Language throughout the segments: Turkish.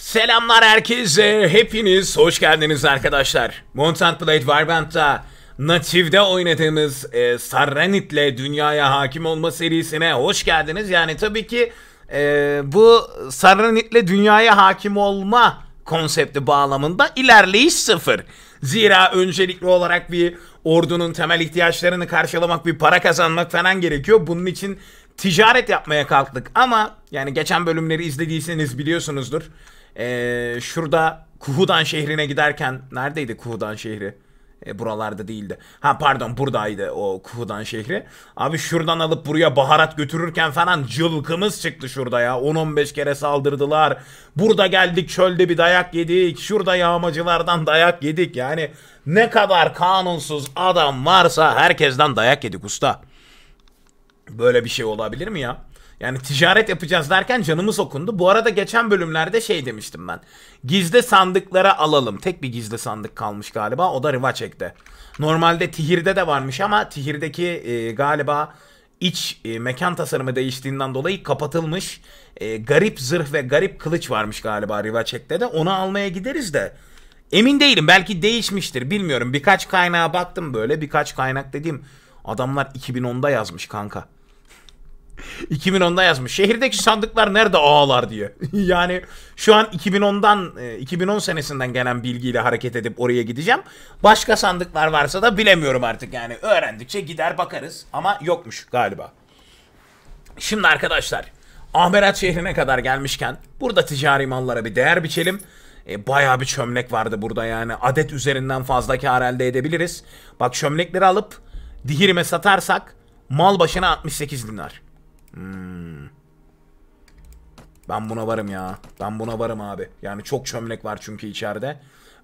Selamlar herkese, hepiniz hoş geldiniz arkadaşlar. Mount & Blade Warband'da Native'de oynadığımız Saranit'le Dünyaya Hakim Olma serisine hoş geldiniz. Yani tabii ki bu Saranit'le Dünyaya Hakim Olma konsepti bağlamında ilerleyiş sıfır. Zira öncelikli olarak bir ordunun temel ihtiyaçlarını karşılamak, bir para kazanmak falan gerekiyor. Bunun için ticaret yapmaya kalktık ama yani geçen bölümleri izlediyseniz biliyorsunuzdur. Şurada Kuhudan şehrine giderken, neredeydi Kuhudan şehri? Buralarda değildi. Ha pardon, buradaydı o Kuhudan şehri. Abi şuradan alıp buraya baharat götürürken falan cılkımız çıktı şurada ya. 10-15 kere saldırdılar. Burada geldik, çölde bir dayak yedik. Şurada yağmacılardan dayak yedik. Yani ne kadar kanunsuz adam varsa herkesten dayak yedik usta. Böyle bir şey olabilir mi ya? Yani ticaret yapacağız derken canımız okundu. Bu arada geçen bölümlerde şey demiştim ben. Gizli sandıklara alalım. Tek bir gizli sandık kalmış galiba. O da Verçek'te. Normalde Tihir'de de varmış ama Tihir'deki galiba iç mekan tasarımı değiştiğinden dolayı kapatılmış. Garip zırh ve garip kılıç varmış galiba Verçek'te de. Onu almaya gideriz de. Emin değilim. Belki değişmiştir. Bilmiyorum. Birkaç kaynağa baktım böyle. Birkaç kaynak dediğim adamlar 2010'da yazmış kanka. 2010'da yazmış. Şehirdeki sandıklar nerede ağalar diye. Yani şu an 2010 senesinden gelen bilgiyle hareket edip oraya gideceğim. Başka sandıklar varsa da bilemiyorum artık yani. Öğrendikçe gider bakarız ama yokmuş galiba. Şimdi arkadaşlar, Ahmerrad şehrine kadar gelmişken burada ticari mallara bir değer biçelim. Bayağı bir çömlek vardı burada yani. Adet üzerinden fazla kar elde edebiliriz. Bak çömlekleri alıp Dihirim'e satarsak mal başına 68 dinar. Ben buna varım ya. Ben buna varım abi. Yani çok çömlek var çünkü içeride.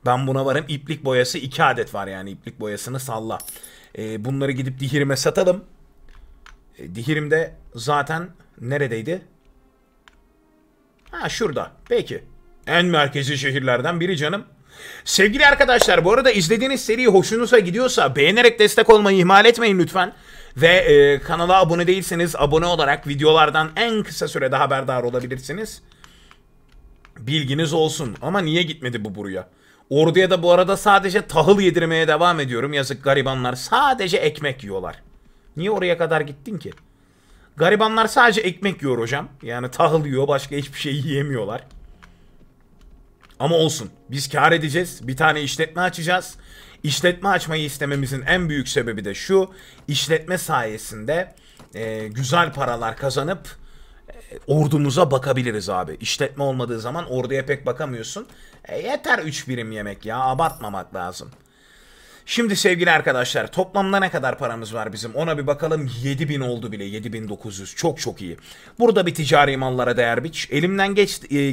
Ben buna varım. İplik boyası 2 adet var yani. İplik boyasını salla. Bunları gidip Dihirim'e satalım. Dihirim'de zaten neredeydi? Ha şurada. Peki. En merkezi şehirlerden biri canım. Sevgili arkadaşlar, bu arada izlediğiniz seri hoşunuza gidiyorsa beğenerek destek olmayı ihmal etmeyin lütfen. Ve kanala abone değilseniz abone olarak videolardan en kısa sürede haberdar olabilirsiniz. Bilginiz olsun. Ama niye gitmedi bu buraya? Orduya da bu arada sadece tahıl yedirmeye devam ediyorum. Yazık garibanlar, sadece ekmek yiyorlar. Niye oraya kadar gittin ki? Garibanlar sadece ekmek yiyor hocam. Yani tahıl yiyor, başka hiçbir şey yiyemiyorlar. Ama olsun, biz kar edeceğiz. Bir tane işletme açacağız. İşletme açmayı istememizin en büyük sebebi de şu: işletme sayesinde güzel paralar kazanıp ordumuza bakabiliriz abi. İşletme olmadığı zaman orduya pek bakamıyorsun. Yeter 3 birim yemek ya, abartmamak lazım. Şimdi sevgili arkadaşlar, toplamda ne kadar paramız var bizim, ona bir bakalım. 7000 oldu bile, 7900, çok iyi. Burada bir ticari mallara değer biç. Elimden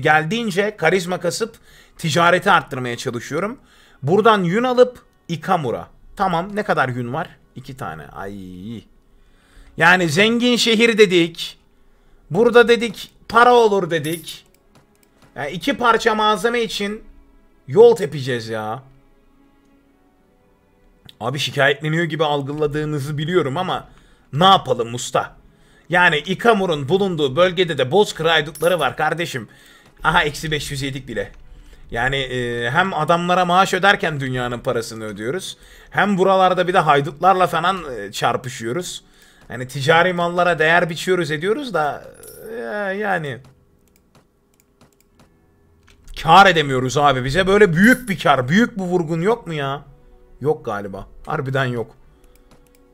geldiğince karizma kasıp ticareti arttırmaya çalışıyorum. Buradan yün alıp Ichamur'a. Tamam, ne kadar yün var? 2 tane. Ay. Yani zengin şehir dedik. Burada dedik para olur dedik. Yani 2 parça malzeme için yol tepeceğiz ya. Abi şikayetleniyor gibi algıladığınızı biliyorum ama ne yapalım usta? Yani Ichamur'un bulunduğu bölgede de bozkır haydutları var kardeşim. Aha eksi 500 yedik bile. Yani hem adamlara maaş öderken dünyanın parasını ödüyoruz. Hem buralarda bir de haydutlarla falan çarpışıyoruz. Yani ticari mallara değer biçiyoruz ediyoruz da yani kar edemiyoruz abi. Bize böyle büyük bir kar, büyük bir vurgun yok mu ya? Yok galiba. Harbiden yok.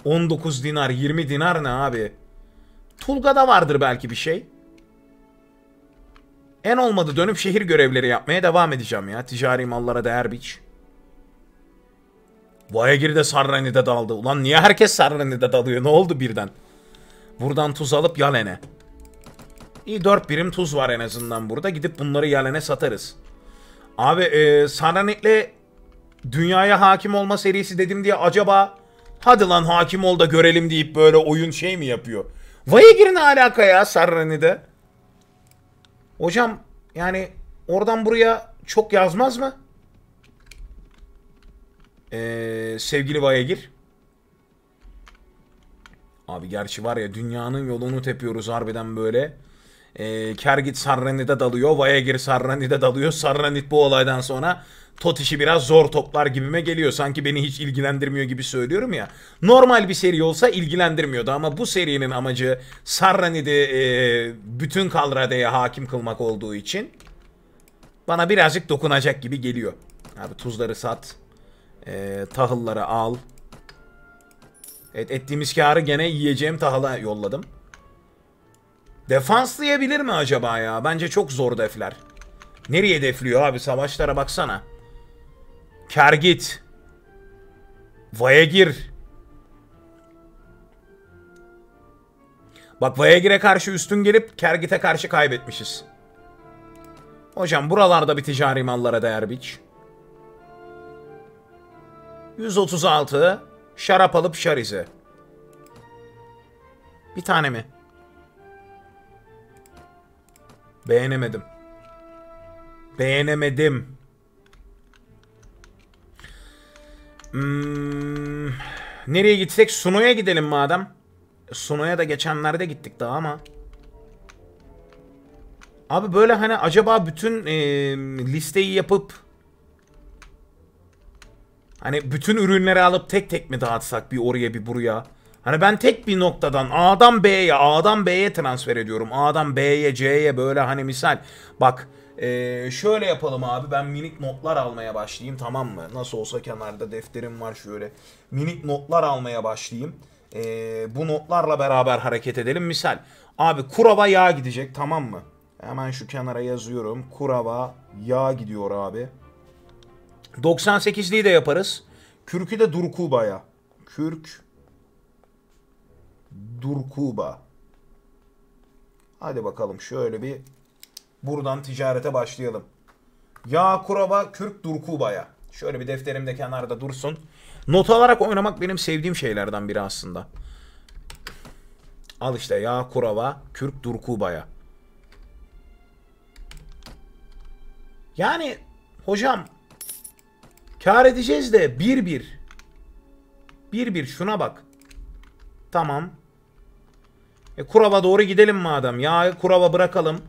19 dinar, 20 dinar ne abi? Tulga'da vardır belki bir şey. En olmadı dönüp şehir görevleri yapmaya devam edeceğim ya. Ticari mallara değer biç. Vayagir de Sarreni'de daldı. Ulan niye herkes Sarreni'de dalıyor? Ne oldu birden? Buradan tuz alıp Yalen'e. İyi, 4 birim tuz var en azından burada. Gidip bunları Yalen'e satarız. Abi Sarreni'yle Dünyaya Hakim Olma serisi dedim diye acaba hadi lan hakim ol da görelim deyip böyle oyun şey mi yapıyor? Vayagir'in alaka ya Sarreni'de. Hocam yani oradan buraya çok yazmaz mı? Sevgili Vayagir. Abi gerçi var ya, dünyanın yolunu tepiyoruz harbiden böyle. Khergit Sarreni'de dalıyor. Vayagir Sarreni'de dalıyor. Saranit bu olaydan sonra Totiş'i biraz zor toplar gibime geliyor. Sanki beni hiç ilgilendirmiyor gibi söylüyorum ya. Normal bir seri olsa ilgilendirmiyordu ama bu serinin amacı Sarranit'i bütün Kalrade'ye hakim kılmak olduğu için bana birazcık dokunacak gibi geliyor. Abi tuzları sat. Tahılları al. Evet, ettiğimiz karı gene yiyeceğim tahıla yolladım. Defanslayabilir mi acaba ya? Bence çok zor defler. Nereye hedefliyor abi? Savaşlara baksana. Khergit. Vayagir. Bak Vayagir'e karşı üstün gelip Khergit'e karşı kaybetmişiz. Hocam buralarda bir ticari mallara değer biç. 136. Şarap alıp şarize. Bir tane mi? Beğenemedim. Beğenemedim. Nereye gitsek? Suno'ya gidelim madem. Suno'ya da geçenlerde gittik daha ama. Abi böyle hani acaba bütün listeyi yapıp hani bütün ürünleri alıp tek tek mi dağıtsak bir oraya bir buraya? Hani ben tek bir noktadan A'dan B'ye, A'dan B'ye transfer ediyorum. A'dan B'ye, C'ye böyle hani misal. Bak şöyle yapalım abi, ben minik notlar almaya başlayayım, tamam mı? Nasıl olsa kenarda defterim var, şöyle minik notlar almaya başlayayım. Bu notlarla beraber hareket edelim misal. Abi Kurova yağ gidecek, tamam mı? Hemen şu kenara yazıyorum. Kurova yağ gidiyor abi. 98'liği de yaparız. Kürkü de Durkuba'ya. Kürk Durkuba. Hadi bakalım şöyle bir buradan ticarete başlayalım. Ya Kurova, Kürk Durkuba'ya. Şöyle bir defterimde kenarda dursun. Not alarak oynamak benim sevdiğim şeylerden biri aslında. Al işte Ya Kurova, Kürk Durkuba'ya. Yani hocam kar edeceğiz de 1-1. 1-1 şuna bak. Tamam. Kurova doğru gidelim madem. Ya Kurova bırakalım.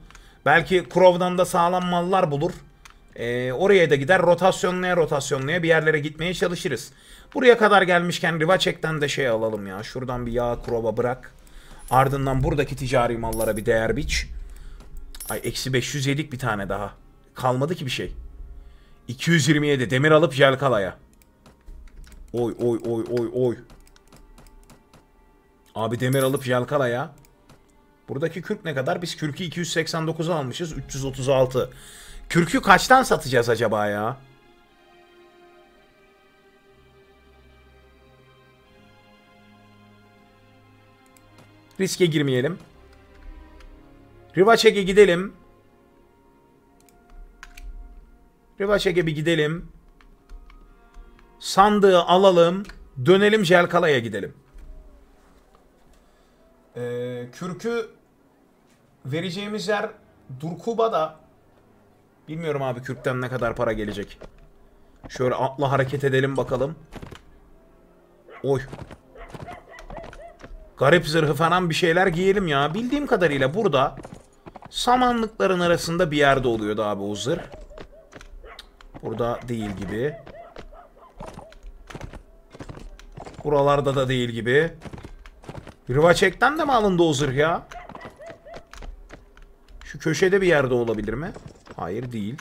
Belki Kurova'dan da sağlam mallar bulur. Oraya da gider rotasyonlaya rotasyonlaya bir yerlere gitmeye çalışırız. Buraya kadar gelmişken Rivaçek'ten de şey alalım ya. Şuradan bir yağ Kurova bırak. Ardından buradaki ticari mallara bir değer biç. Ay eksi 500 yedik bir tane daha. Kalmadı ki bir şey. 227 demir alıp Jelkala'ya. Oy oy oy oy oy. Abi demir alıp Jelkala'ya. Buradaki kürk ne kadar? Biz kürkü 289'a almışız. 336. Kürkü kaçtan satacağız acaba ya? Riske girmeyelim. Rivaçek'e gidelim. Verçek'e bir gidelim. Sandığı alalım. Dönelim Jelkala'ya gidelim. Kürkü vereceğimiz yer Durkuba'da. Bilmiyorum abi kürkten ne kadar para gelecek. Şöyle atla hareket edelim bakalım. Oy. Garip zırhı falan bir şeyler giyelim ya. Bildiğim kadarıyla burada samanlıkların arasında bir yerde oluyordu abi o zırh. Burada değil gibi. Buralarda da değil gibi. Verçek'ten de mi alındı o zırh ya? Şu köşede bir yerde olabilir mi? Hayır değil.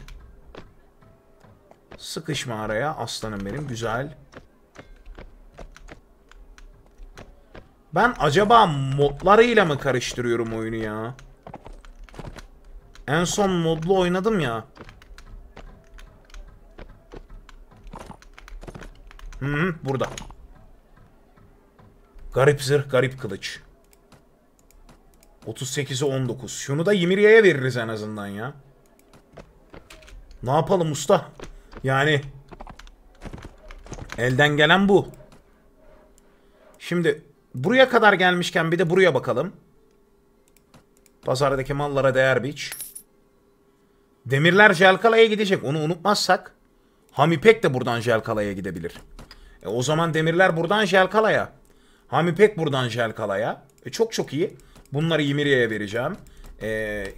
Sıkışma araya aslanım benim. Güzel. Ben acaba modlarıyla mı karıştırıyorum oyunu ya? En son modlu oynadım ya. Burada. Garip zırh, garip kılıç. 38'e 19. Şunu da Ymiria'ya veririz en azından ya. Ne yapalım usta? Yani elden gelen bu. Şimdi buraya kadar gelmişken bir de buraya bakalım. Pazardaki mallara değer biç. Demirler Jelkala'ya gidecek. Onu unutmazsak Hamipek de buradan Jelkala'ya gidebilir. O zaman demirler buradan Jelkala'ya. Hamipek buradan Jelkala'ya. Çok iyi. Bunları Ymiria'ya vereceğim.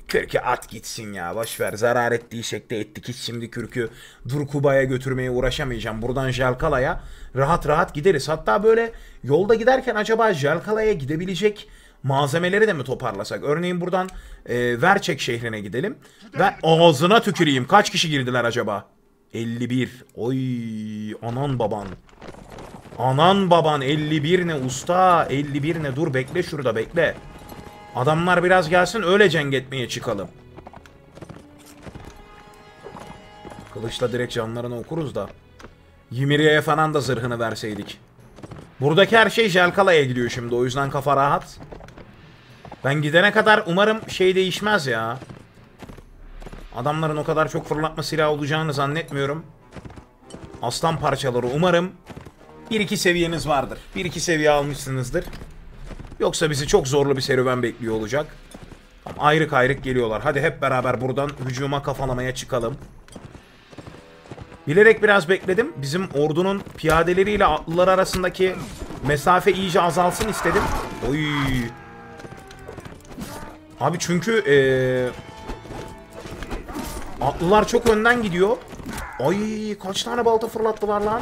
Kürk'ü at gitsin ya, boşver. Zarar ettiysek de ettik. Hiç şimdi Kürk'ü Durkuba'ya götürmeye uğraşamayacağım. Buradan Jelkala'ya rahat rahat gideriz. Hatta böyle yolda giderken acaba Jelkala'ya gidebilecek malzemeleri de mi toparlasak? Örneğin buradan Verçek şehrine gidelim. Ve ağzına tüküreyim. Kaç kişi girdiler acaba? 51. Oy anan baban. Anan baban 51 ne usta. 51 ne, dur bekle şurada bekle. Adamlar biraz gelsin öyle cenk etmeye çıkalım. Kılıçla direkt canlarını okuruz da. Ymiria'ya falan da zırhını verseydik. Buradaki her şey Jelkala'ya gidiyor şimdi, o yüzden kafa rahat. Ben gidene kadar umarım şey değişmez ya. Adamların o kadar çok fırlatma silahı olacağını zannetmiyorum. Aslan parçaları, umarım 1-2 seviyeniz vardır. 1-2 seviye almışsınızdır. Yoksa bizi çok zorlu bir serüven bekliyor olacak. Ayrık ayrık geliyorlar. Hadi hep beraber buradan hücuma kafalamaya çıkalım. Bilerek biraz bekledim. Bizim ordunun piyadeleriyle atlılar arasındaki mesafe iyice azalsın istedim. Oy. Abi çünkü atlılar çok önden gidiyor. Ay kaç tane balta fırlattılar lan.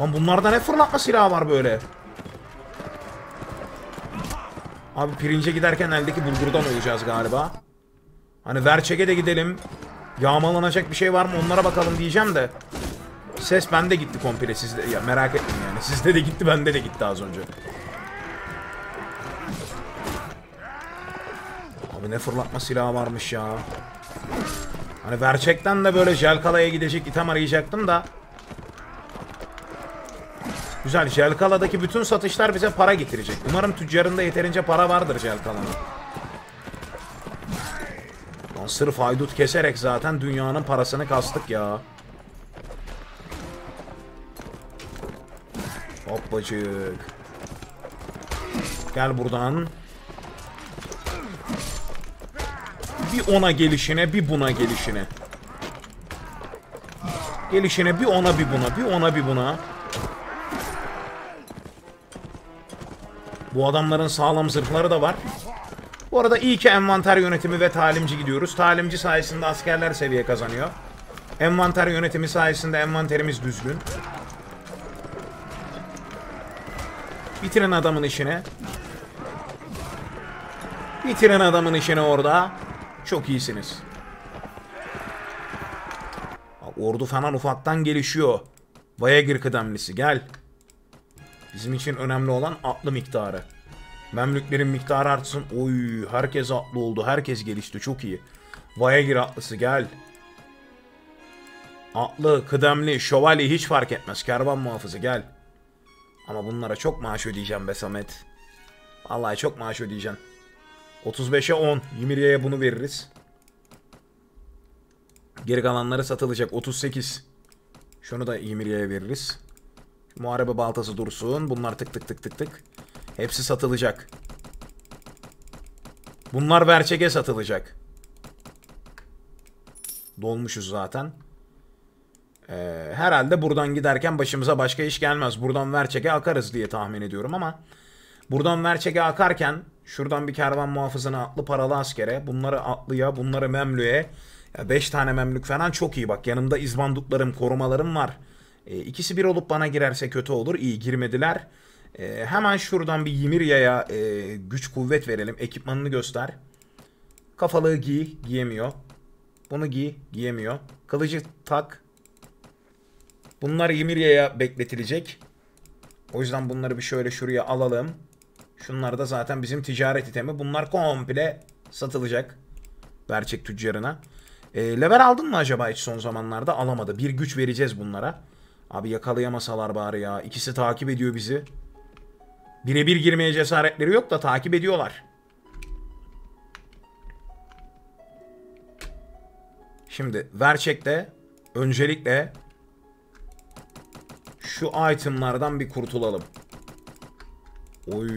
Lan bunlarda ne fırlatma silahı var böyle. Abi pirince giderken eldeki bulgurdan olacağız galiba. Hani Verçek'e de gidelim. Yağmalanacak bir şey var mı onlara bakalım diyeceğim de. Ses bende gitti komple sizde. Ya merak etmeyin yani. Sizde de gitti, bende de gitti az önce. Abi ne fırlatma silahı varmış ya. Hani Verçek'ten de böyle Jelkala'ya gidecek item arayacaktım da. Güzel, Jelkala'daki bütün satışlar bize para getirecek. Umarım tüccarında yeterince para vardır Jelkala'nın. Lan sırf haydut keserek zaten dünyanın parasını kastık ya. Hoppacık. Gel buradan. Bir ona gelişine, bir buna gelişine. Gelişine bir ona, bir buna, bir ona, bir buna. Bu adamların sağlam zırhları da var. Bu arada iyi ki envanter yönetimi ve talimci gidiyoruz. Talimci sayesinde askerler seviye kazanıyor. Envanter yönetimi sayesinde envanterimiz düzgün. Bitirin adamın işini. Bitirin adamın işini orada. Çok iyisiniz. Ordu falan ufaktan gelişiyor. Vayagir kıdemlisi gel. Bizim için önemli olan atlı miktarı. Memlüklerin miktarı artsın. Oy, herkes atlı oldu. Herkes gelişti. Çok iyi. Vayagir atlısı gel. Atlı, kıdemli, şövalye hiç fark etmez. Kervan muhafızı gel. Ama bunlara çok maaş ödeyeceğim be Samet. Vallahi çok maaş ödeyeceğim. 35'e 10. Ymiria'ya bunu veririz. Geri kalanları satılacak. 38. Şunu da Ymiria'ya veririz. Muharebe baltası dursun. Bunlar tık tık tık tık tık. Hepsi satılacak. Bunlar Verçek'e satılacak. Dolmuşuz zaten. Herhalde buradan giderken başımıza başka iş gelmez. Buradan Verçek'e akarız diye tahmin ediyorum ama. Buradan Verçek'e akarken şuradan bir kervan muhafızına, atlı paralı askere, bunları atlıya, bunları memlüğe. 5 tane memlük falan çok iyi bak. Yanımda izbandutlarım, korumalarım var. İkisi bir olup bana girerse kötü olur. İyi girmediler. Hemen şuradan bir Ymiria'ya güç kuvvet verelim. Ekipmanını göster. Kafalığı giy. Giyemiyor. Bunu giy. Giyemiyor. Kılıcı tak. Bunlar Ymiria'ya bekletilecek. O yüzden bunları bir şöyle şuraya alalım. Şunlar da zaten bizim ticaret itemi. Bunlar komple satılacak. Verçek tüccarına. Level aldın mı acaba hiç son zamanlarda? Alamadı. Bir güç vereceğiz bunlara. Abi yakalayamasalar bari ya. İkisi takip ediyor bizi. Birebir girmeye cesaretleri yok da takip ediyorlar. Şimdi Verçek'te öncelikle şu itemlardan bir kurtulalım. Oy.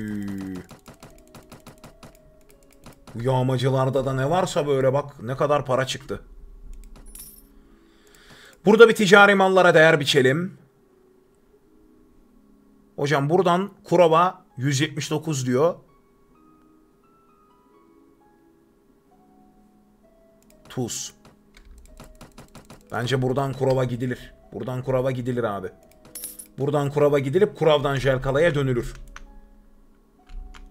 Bu yağmacılarda da ne varsa böyle bak ne kadar para çıktı. Burada bir ticari mallara değer biçelim. Hocam buradan Kurova 179 diyor. Tuz. Bence buradan Kurova gidilir. Buradan Kurova gidilir abi. Buradan Kurova gidilip Kurova'dan Jelkala'ya dönülür.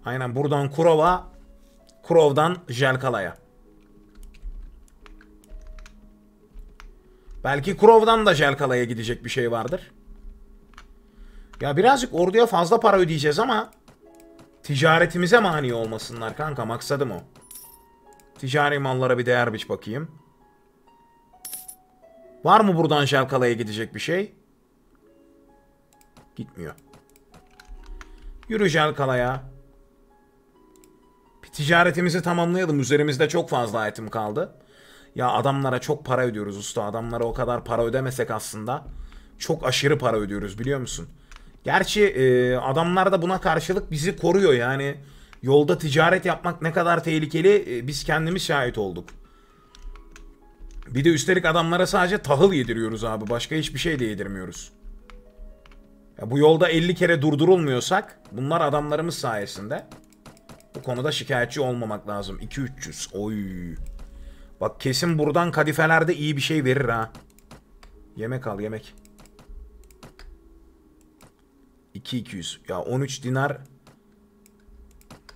Aynen, buradan Kurova, Kurova'dan Jelkala'ya. Belki Kurova'dan da Jelkala'ya gidecek bir şey vardır. Ya birazcık orduya fazla para ödeyeceğiz ama ticaretimize mani olmasınlar kanka, maksadım o. Ticari mallara bir değer biç bakayım. Var mı buradan Jelkala'ya gidecek bir şey? Gitmiyor. Yürü Jelkala'ya. Bir ticaretimizi tamamlayalım. Üzerimizde çok fazla item kaldı. Ya adamlara çok para ödüyoruz usta. Adamlara o kadar para ödemesek aslında. Çok aşırı para ödüyoruz biliyor musun? Gerçi adamlar da buna karşılık bizi koruyor yani. Yolda ticaret yapmak ne kadar tehlikeli biz kendimiz şahit olduk. Bir de üstelik adamlara sadece tahıl yediriyoruz abi. Başka hiçbir şey de yedirmiyoruz. Ya bu yolda 50 kere durdurulmuyorsak bunlar adamlarımız sayesinde. Bu konuda şikayetçi olmamak lazım. 2-300. Oy. Bak kesin buradan kadifelerde iyi bir şey verir ha. Yemek al, yemek. 2-200. Ya 13 dinar.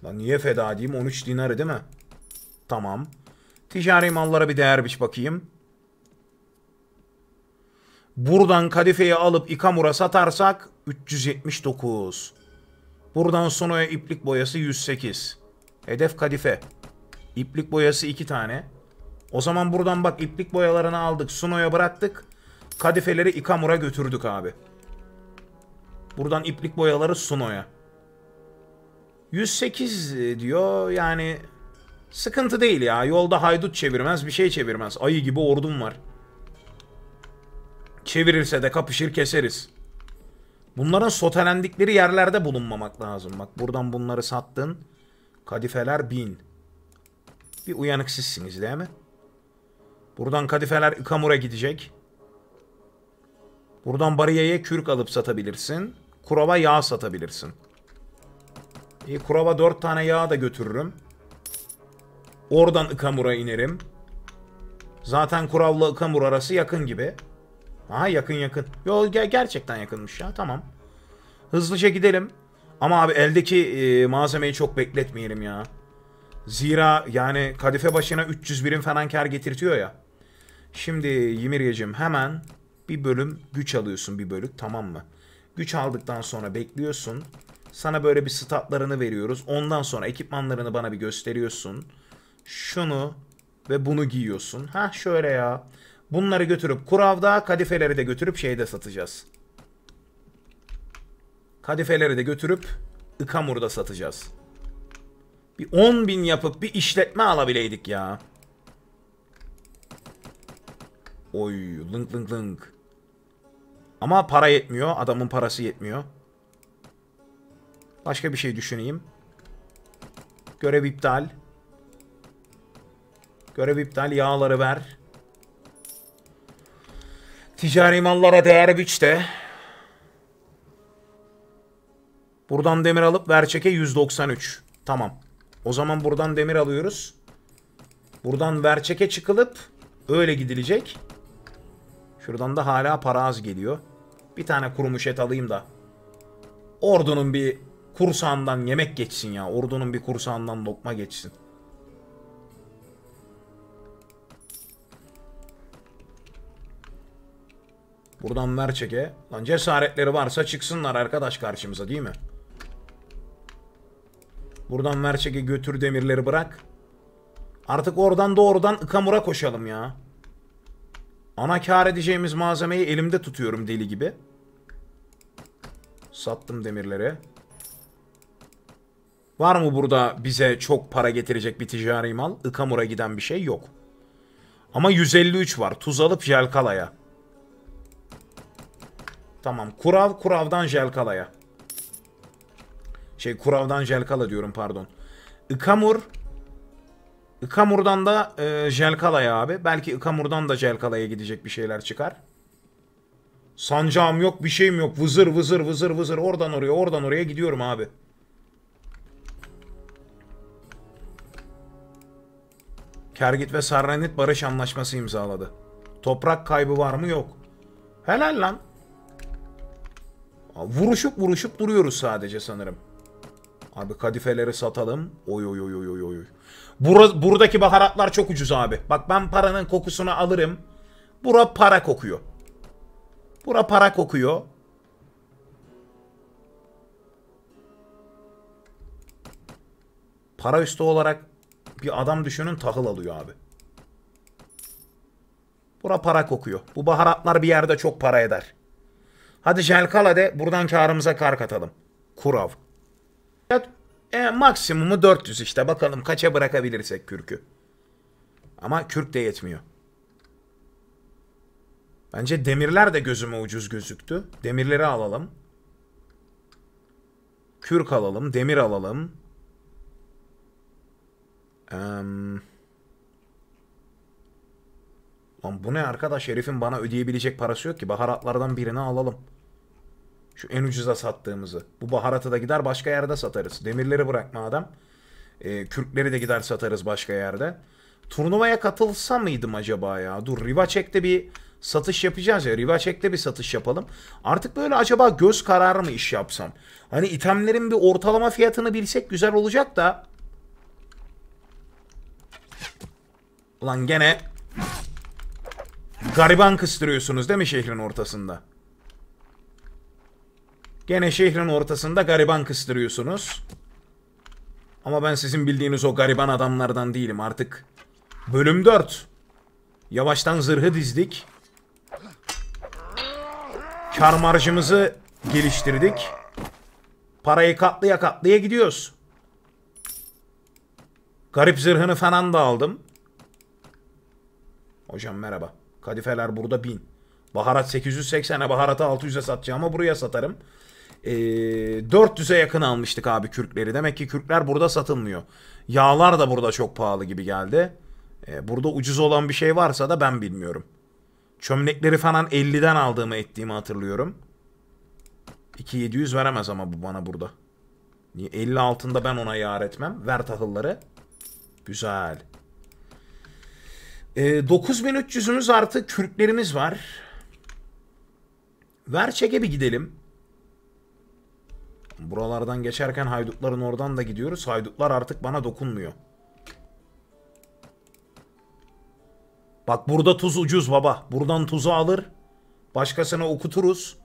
Lan niye feda edeyim? 13 dinarı değil mi? Tamam. Ticari mallara bir değer biç bakayım. Buradan kadifeyi alıp Ichamur'a satarsak 379. Buradan Sono'ya iplik boyası 108. Hedef kadife. İplik boyası 2 tane. O zaman buradan bak iplik boyalarını aldık. Sono'ya bıraktık. Kadifeleri Ichamur'a götürdük abi. Buradan iplik boyaları Sono'ya. 108 diyor yani... Sıkıntı değil ya. Yolda haydut çevirmez, bir şey çevirmez. Ayı gibi ordum var. Çevirirse de kapışır keseriz. Bunların sotelendikleri yerlerde bulunmamak lazım. Bak buradan bunları sattın. Kadifeler 1000. Bir uyanık sizsiniz değil mi? Buradan kadifeler Ichamur'a gidecek. Buradan Bariyeye kürk alıp satabilirsin. Kurova yağ satabilirsin. İyi, Kurova 4 tane yağ da götürürüm. Oradan Ichamur'a inerim. Zaten Kurav'la Ichamur arası yakın gibi. Aha yakın yakın. Yo gerçekten yakınmış ya, tamam. Hızlıca gidelim. Ama abi eldeki malzemeyi çok bekletmeyelim ya. Zira yani kadife başına 300 birim falan kar getirtiyor ya. Şimdi Ymiriyeciğim hemen bir bölüm güç alıyorsun, bir bölük, tamam mı? Güç aldıktan sonra bekliyorsun. Sana böyle bir statlarını veriyoruz. Ondan sonra ekipmanlarını bana bir gösteriyorsun. Şunu ve bunu giyiyorsun. Ha şöyle ya. Bunları götürüp Kurav'da, kadifeleri de götürüp şeyde satacağız. Kadifeleri de götürüp Ichamur'da satacağız. Bir 10.000 yapıp bir işletme alabileydik ya. Oy lınk lınk lınk. Ama para yetmiyor. Adamın parası yetmiyor. Başka bir şey düşüneyim. Görev iptal. Görev iptal, yağları ver. Ticari mallara değer biç de. Buradan demir alıp Verçek'e 193. Tamam. O zaman buradan demir alıyoruz. Buradan Verçek'e çıkılıp öyle gidilecek. Şuradan da hala para az geliyor. Bir tane kurumuş et alayım da. Ordunun bir kursağından yemek geçsin ya. Ordunun bir kursağından lokma geçsin. Buradan Verçek'e. Lan cesaretleri varsa çıksınlar arkadaş karşımıza değil mi? Buradan Verçek'e götür, demirleri bırak. Artık oradan doğrudan Ichamur'a koşalım ya. Ana kar edeceğimiz malzemeyi elimde tutuyorum deli gibi. Sattım demirleri. Var mı burada bize çok para getirecek bir ticari mal? Ichamur'a giden bir şey yok. Ama 153 var. Tuz alıp Jelkala'ya. Tamam. Kurav, Kurav'dan Jelkala'ya. Kurav'dan Jelkala diyorum pardon. Ichamur. Ichamur'dan da Jelkala'ya abi. Belki Ichamur'dan da Jelkala'ya gidecek bir şeyler çıkar. Sancağım yok, bir şeyim yok. Vızır vızır vızır vızır. Oradan oraya, oradan oraya gidiyorum abi. Khergit ve Saranit barış anlaşması imzaladı. Toprak kaybı var mı? Yok. Helal lan. Vuruşup duruyoruz sadece sanırım. Abi kadifeleri satalım. Oy oy oy oy oy. Buradaki baharatlar çok ucuz abi. Bak ben paranın kokusunu alırım. Bura para kokuyor. Bura para kokuyor. Para üstü olarak bir adam düşünün, tahıl alıyor abi. Bura para kokuyor. Bu baharatlar bir yerde çok para eder. Hadi Jelkala de buradan karımıza kar katalım. Kurov. Maksimumu 400 işte. Bakalım kaça bırakabilirsek kürkü. Ama kürk de yetmiyor. Bence demirler de gözüme ucuz gözüktü. Demirleri alalım. Kürk alalım. Demir alalım. Lan bu ne arkadaş? Herifin bana ödeyebilecek parası yok ki. Baharatlardan birini alalım. Şu en ucuza sattığımızı. Bu baharatı da gider başka yerde satarız. Demirleri bırakma adam. Kürkleri de gider satarız başka yerde. Turnuvaya katılsa mıydım acaba ya? Dur, Rivaçek'te bir satış yapacağız ya. Rivaçek'te bir satış yapalım. Artık böyle acaba göz kararı mı iş yapsam? Hani itemlerin bir ortalama fiyatını bilsek güzel olacak da. Ulan gene gariban kıstırıyorsunuz değil mi şehrin ortasında? Gene şehrin ortasında gariban kıstırıyorsunuz. Ama ben sizin bildiğiniz o gariban adamlardan değilim artık. Bölüm 4. Yavaştan zırhı dizdik. Kar marjımızı geliştirdik. Parayı katlaya katlaya gidiyoruz. Garip zırhını falan da aldım. Hocam merhaba. Kadifeler burada 1000. Baharat 880'e, baharatı 600'e satacağım ama buraya satarım. 400'e yakın almıştık abi kürkleri. Demek ki kürkler burada satılmıyor. Yağlar da burada çok pahalı gibi geldi. Burada ucuz olan bir şey varsa da ben bilmiyorum. Çömlekleri falan 50'den aldığımı ettiğimi hatırlıyorum. 2700 veremez ama bu bana burada. 50 altında ben ona yar etmem. Ver tahılları. Güzel. 9300'ümüz artı kürklerimiz var. Verçek'e bir gidelim. Buralardan geçerken haydutların oradan da gidiyoruz. Haydutlar artık bana dokunmuyor. Bak burada tuz ucuz baba. Buradan tuzu alır. Başkasına okuturuz.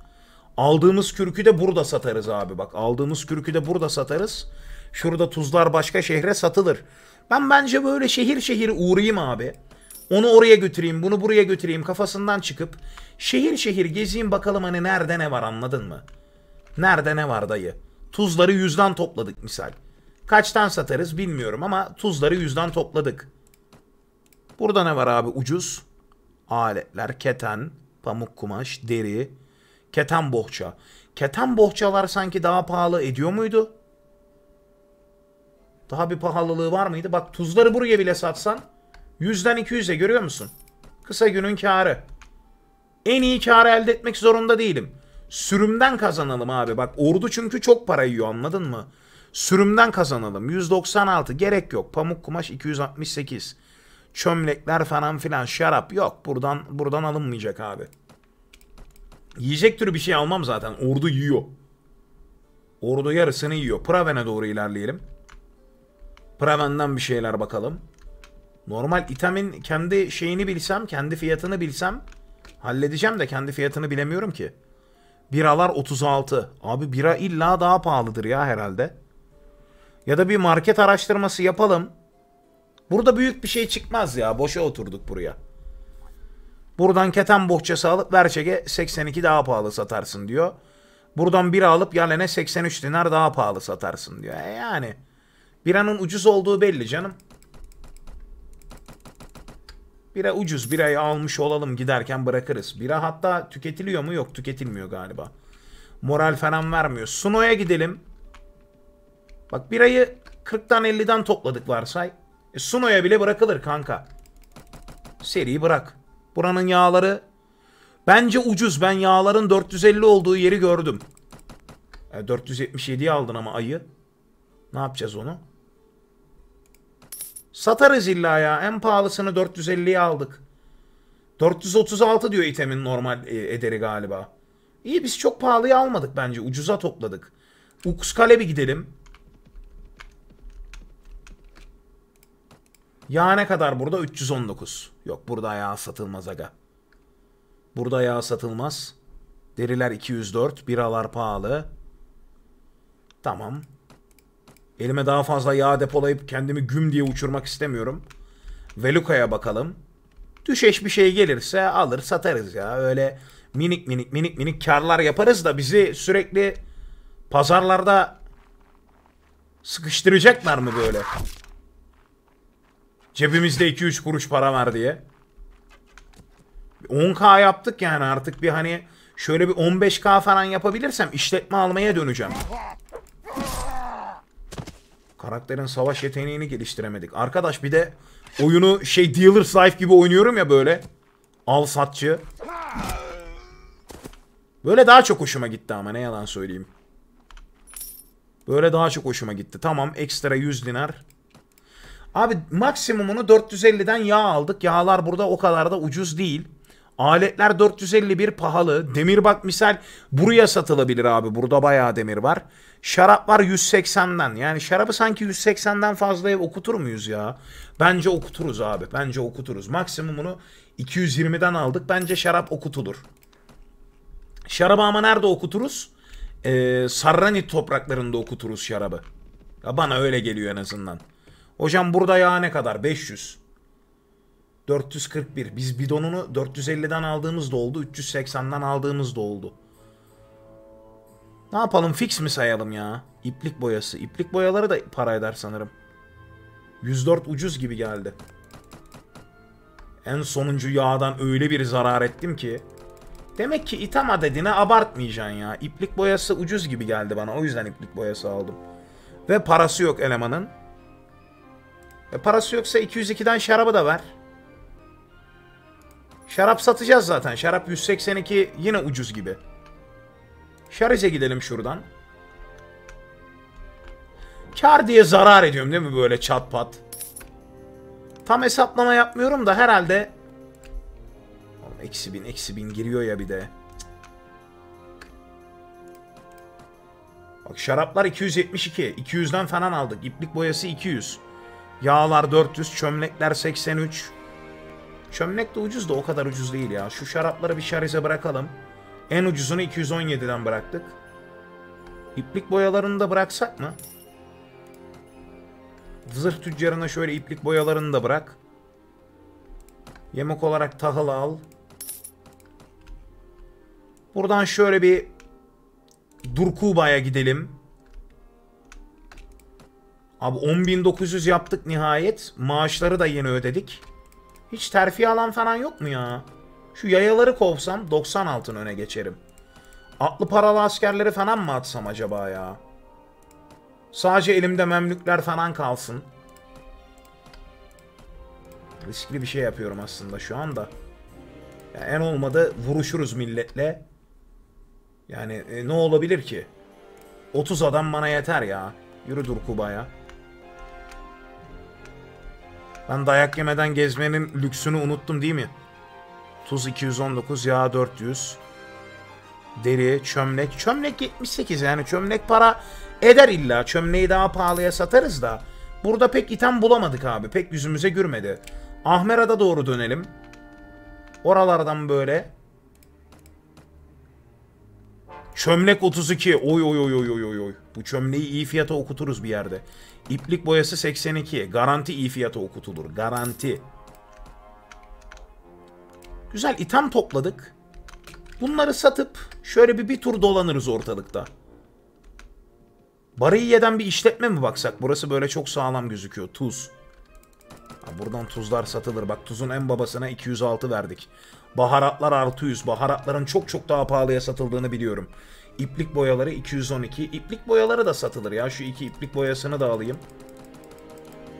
Aldığımız kürkü de burada satarız abi. Bak aldığımız kürkü de burada satarız. Şurada tuzlar başka şehre satılır. Ben bence böyle şehir şehir uğrayayım abi. Onu oraya götüreyim, bunu buraya götüreyim kafasından çıkıp şehir şehir gezeyim bakalım hani nerede ne var, anladın mı? Nerede ne var dayı? Tuzları 100'den topladık misal. Kaçtan satarız bilmiyorum ama tuzları 100'den topladık. Burada ne var abi ucuz? Aletler, keten, pamuk kumaş, deri, keten bohça. Keten bohçalar sanki daha pahalı ediyor muydu? Daha bir pahalılığı var mıydı? Bak tuzları buraya bile satsan 100'den 200'e, görüyor musun? Kısa günün karı. En iyi karı elde etmek zorunda değilim. Sürümden kazanalım abi. Bak ordu çünkü çok para yiyor, anladın mı? Sürümden kazanalım. 196 gerek yok. Pamuk kumaş 268. Çömlekler falan filan, şarap yok. Buradan alınmayacak abi. Yiyecek türü bir şey almam zaten. Ordu yiyor. Ordu yarısını yiyor. Praven'e doğru ilerleyelim. Praven'den bir şeyler bakalım. Normal itemin kendi şeyini bilsem, kendi fiyatını bilsem halledeceğim de kendi fiyatını bilemiyorum ki. Biralar 36. Abi bira illa daha pahalıdır ya herhalde. Ya da bir market araştırması yapalım. Burada büyük bir şey çıkmaz ya. Boşa oturduk buraya. Buradan keten bohçası alıp Verçek'e 82 daha pahalı satarsın diyor. Buradan bira alıp Yalen'e 83 dinar daha pahalı satarsın diyor. Yani biranın ucuz olduğu belli canım. Bira ucuz, birayı almış olalım, giderken bırakırız. Bira hatta tüketiliyor mu? Yok, tüketilmiyor galiba. Moral falan vermiyor. Suno'ya gidelim. Bak birayı 40'tan 50'den topladık varsay. Suno'ya bile bırakılır kanka. Seriyi bırak. Buranın yağları bence ucuz. Ben yağların 450 olduğu yeri gördüm. 477'yi aldın ama ayı. Ne yapacağız onu? Satarız illa ya. En pahalısını 450'ye aldık. 436 diyor itemin normal ederi galiba. İyi, biz çok pahalıya almadık bence. Ucuza topladık. Uxkal'e bir gidelim. Ya ne kadar burada? 319. Yok, burada yağ satılmaz aga. Burada yağ satılmaz. Deriler 204. Biralar pahalı. Tamam. Elime daha fazla yağ depolayıp kendimi güm diye uçurmak istemiyorum. Veluka'ya bakalım. Düşeş bir şey gelirse alır satarız ya. Öyle minik karlar yaparız da bizi sürekli pazarlarda sıkıştıracaklar mı böyle? Cebimizde 2-3 kuruş para var diye. 10k yaptık yani, artık bir hani şöyle bir 15k falan yapabilirsem işletme almaya döneceğim. Karakterin savaş yeteneğini geliştiremedik. Arkadaş bir de oyunu şey Dealer's Life gibi oynuyorum ya böyle. Al satçı. Böyle daha çok hoşuma gitti ama ne yalan söyleyeyim. Böyle daha çok hoşuma gitti. Tamam, ekstra 100 dinar. Abi maksimumunu 450'den yağ aldık. Yağlar burada o kadar da ucuz değil. Aletler 451 pahalı. Demir bak misal buraya satılabilir abi. Burada bayağı demir var. Şarap var 180'den. Yani şarabı sanki 180'den fazlaya okutur muyuz ya? Bence okuturuz abi. Bence okuturuz. Maksimumunu 220'den aldık. Bence şarap okutulur. Şarabı ama nerede okuturuz? Sarreni topraklarında okuturuz şarabı. Ya bana öyle geliyor en azından. Hocam burada yağ ne kadar? 500. 441. Biz bidonunu 450'den aldığımız da oldu. 380'den aldığımız da oldu. Ne yapalım? Fix mi sayalım ya? İplik boyası. İplik boyaları da para eder sanırım. 104 ucuz gibi geldi. En sonuncu yağdan öyle bir zarar ettim ki. Demek ki itham adedine abartmayacaksın ya. İplik boyası ucuz gibi geldi bana. O yüzden iplik boyası aldım. Ve parası yok elemanın. Parası yoksa 202'den şarabı da ver. Şarap satacağız zaten. Şarap 182 yine ucuz gibi. Şarize gidelim şuradan. Kar diye zarar ediyorum değil mi böyle çat pat? Tam hesaplama yapmıyorum da herhalde. Oğlum, eksi bin giriyor ya bir de. Bak şaraplar 272. 200'den falan aldık. İplik boyası 200. Yağlar 400, çömlekler 83. Çömlek de ucuz da o kadar ucuz değil ya. Şu şarapları bir şarize bırakalım. En ucuzunu 217'den bıraktık. İplik boyalarını da bıraksak mı? Zırh tüccarına şöyle iplik boyalarını da bırak. Yemek olarak tahıl al. Buradan şöyle bir Durkuba'ya gidelim. Abi 10.900 yaptık nihayet. Maaşları da yeni ödedik. Hiç terfi alan falan yok mu ya? Şu yayaları kovsam 90 altın öne geçerim. Atlı paralı askerleri falan mı atsam acaba ya? Sadece elimde memlükler falan kalsın. Riskli bir şey yapıyorum aslında şu anda. Ya en olmadı vuruşuruz milletle. Yani ne olabilir ki? 30 adam bana yeter ya. Yürü Durkuba'ya. Ben dayak yemeden gezmenin lüksünü unuttum değil mi? Tuz 219, yağ 400. Deri, çömlek. Çömlek 78 yani çömlek para eder illa. Çömleği daha pahalıya satarız da. Burada pek item bulamadık abi. Pek yüzümüze gülmedi. Ahmerrad'a doğru dönelim. Oralardan böyle. Çömlek 32. Oy oy oy oy oy oy. Bu çömleği iyi fiyata okuturuz bir yerde. İplik boyası 82. Garanti iyi fiyata okutulur. Garanti. Güzel item topladık. Bunları satıp şöyle bir tur dolanırız ortalıkta. Bariyeden bir işletme mi baksak? Burası böyle çok sağlam gözüküyor. Tuz. Ha, buradan tuzlar satılır. Bak tuzun en babasına 206 verdik. Baharatlar artı 100. Baharatların çok daha pahalıya satıldığını biliyorum. İplik boyaları 212. İplik boyaları da satılır ya. Şu iki iplik boyasını da alayım.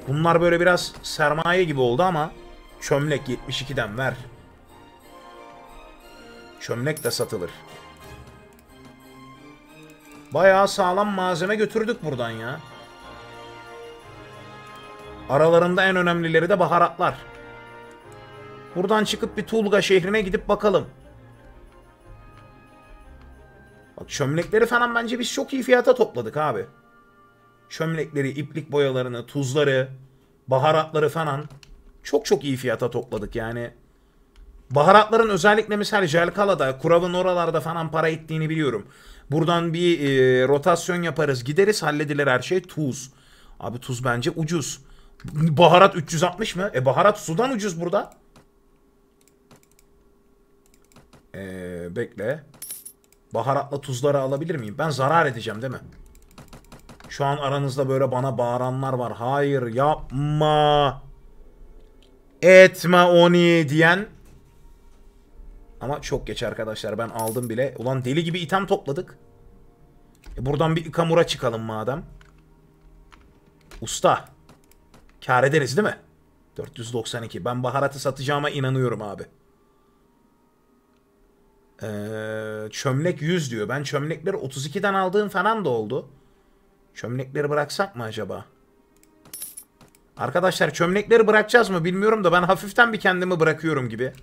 Bunlar böyle biraz sermaye gibi oldu ama çömlek 72'den ver. Çömlek de satılır. Bayağı sağlam malzeme götürdük buradan ya. Aralarında en önemlileri de baharatlar. Buradan çıkıp bir Tulga şehrine gidip bakalım. Bak çömlekleri falan bence biz çok iyi fiyata topladık abi. Çömlekleri, iplik boyalarını, tuzları, baharatları falan çok çok iyi fiyata topladık yani. Baharatların özellikle mesela Jelkala'da, Kurav'ın oralarda falan para ettiğini biliyorum. Buradan bir rotasyon yaparız, gideriz, halledilir her şey. Tuz. Abi tuz bence ucuz. Baharat 360 mı? Baharat sudan ucuz burada. Bekle. Baharatla tuzları alabilir miyim? Ben zarar edeceğim değil mi? Şu an aranızda böyle bana bağıranlar var. Hayır yapma. Etme onu diyen. Ama çok geç arkadaşlar, ben aldım bile. Ulan deli gibi item topladık. Buradan bir Ichamur'a çıkalım madem. Usta. Kâr ederiz değil mi? 492. Ben baharatı satacağıma inanıyorum abi. Çömlek 100 diyor. Ben çömlekleri 32'den aldığım falan da oldu. Çömlekleri bıraksak mı acaba? Arkadaşlar çömlekleri bırakacağız mı bilmiyorum da ben hafiften bir kendimi bırakıyorum gibi.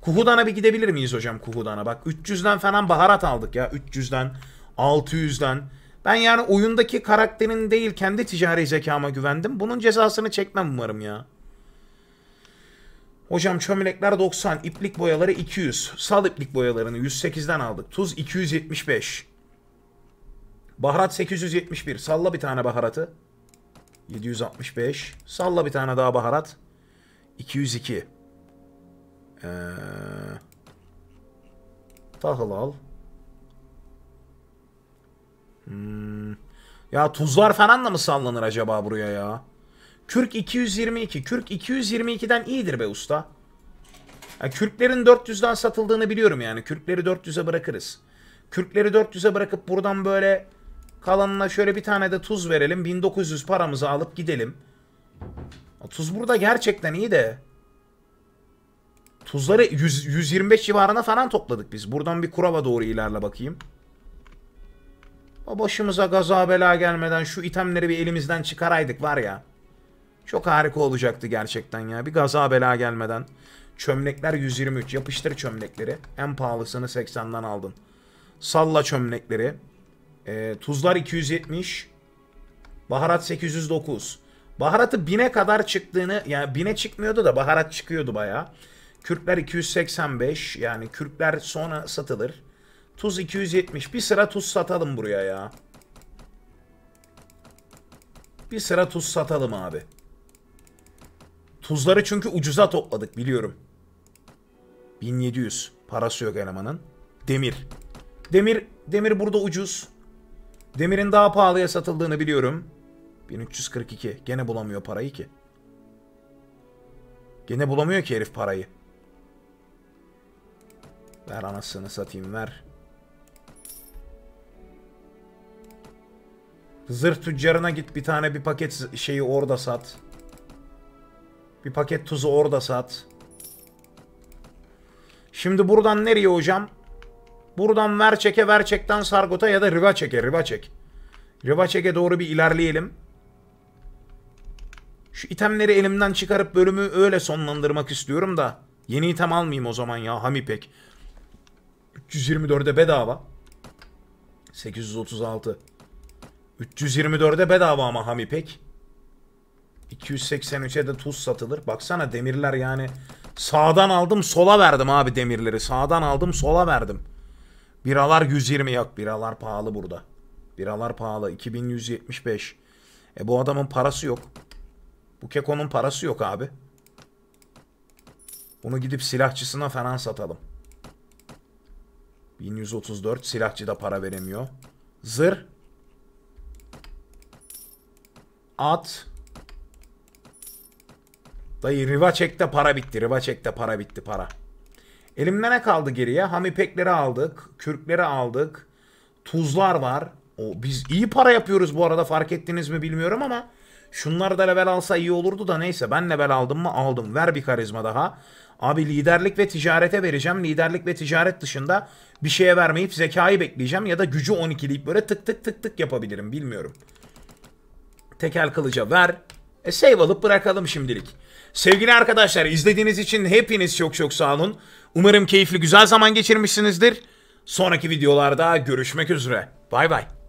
Kuhudan'a bir gidebilir miyiz hocam? Kuhudan'a bak 300'den falan baharat aldık ya. 300'den 600'den. Ben yani oyundaki karakterin değil kendi ticari zekama güvendim. Bunun cezasını çekmem umarım ya. Hocam çömlekler 90, iplik boyaları 200. Sal iplik boyalarını 108'den aldık. Tuz 275. Baharat 871. Salla bir tane baharatı. 765. Salla bir tane daha baharat. 202. Tahıl al. Ya tuzlar falan da mı sallanır acaba buraya ya? Kürk 222. Kürk 222'den iyidir be usta. Ya, kürklerin 400'den satıldığını biliyorum yani. Kürkleri 400'e bırakırız. Kürkleri 400'e bırakıp buradan böyle kalanına şöyle bir tane de tuz verelim. 1900 paramızı alıp gidelim. Ya, tuz burada gerçekten iyi de. Tuzları 125 civarına falan topladık biz. Buradan bir Kurova doğru ilerle bakayım. Başımıza gaza bela gelmeden şu itemleri bir elimizden çıkaraydık var ya. Çok harika olacaktı gerçekten ya. Bir gaza bela gelmeden. Çömlekler 123. Yapıştır çömlekleri. En pahalısını 80'den aldın. Salla çömlekleri. Tuzlar 270. Baharat 809. Baharatı 1000'e kadar çıktığını... Yani 1000'e çıkmıyordu da baharat çıkıyordu bayağı. Kürkler 285. Yani kürkler sonra satılır. Tuz 270. Bir sıra tuz satalım buraya ya. Bir sıra tuz satalım abi. Tuzları çünkü ucuza topladık biliyorum. 1700. Parası yok elemanın. Demir. Demir burada ucuz. Demirin daha pahalıya satıldığını biliyorum. 1342. Gene bulamıyor parayı ki. Gene bulamıyor ki herif parayı. Ver anasını satayım ver. Zırh tüccarına git bir tane bir paket şeyi orada sat. Bir paket tuzu orada sat. Şimdi buradan nereye hocam? Buradan Verçek'e, Verçek'ten Sargot'a ya da Rivaçek'e. Rivaçek'e doğru bir ilerleyelim. Şu itemleri elimden çıkarıp bölümü öyle sonlandırmak istiyorum da. Yeni item almayayım o zaman ya Hamipek. 324'e bedava. 836. 324'e bedava ama Hamipek. 283'e de tuz satılır. Baksana demirler yani. Sağdan aldım sola verdim abi demirleri. Sağdan aldım sola verdim. Biralar 120 yok. Biralar pahalı burada. Biralar pahalı. 2175. Bu adamın parası yok. Bu kekonun parası yok abi. Bunu gidip silahçısına falan satalım. 1134. Silahçı da para veremiyor. Zırh. At. Dayı Rivaçek'te para bitti. Para. Elimde ne kaldı geriye? Hamipekleri aldık. Kürkleri aldık. Tuzlar var. Biz iyi para yapıyoruz bu arada, fark ettiniz mi bilmiyorum ama. Şunları da level alsa iyi olurdu da neyse. Ben level aldım mı? Aldım. Ver bir karizma daha. Abi liderlik ve ticarete vereceğim. Liderlik ve ticaret dışında bir şeye vermeyip zekayı bekleyeceğim. Ya da gücü 12'leyip böyle tık tık tık tık yapabilirim. Bilmiyorum. Tekel kılıca ver. Save alıp bırakalım şimdilik. Sevgili arkadaşlar, izlediğiniz için hepiniz çok çok sağ olun. Umarım keyifli güzel zaman geçirmişsinizdir. Sonraki videolarda görüşmek üzere. Bay bay.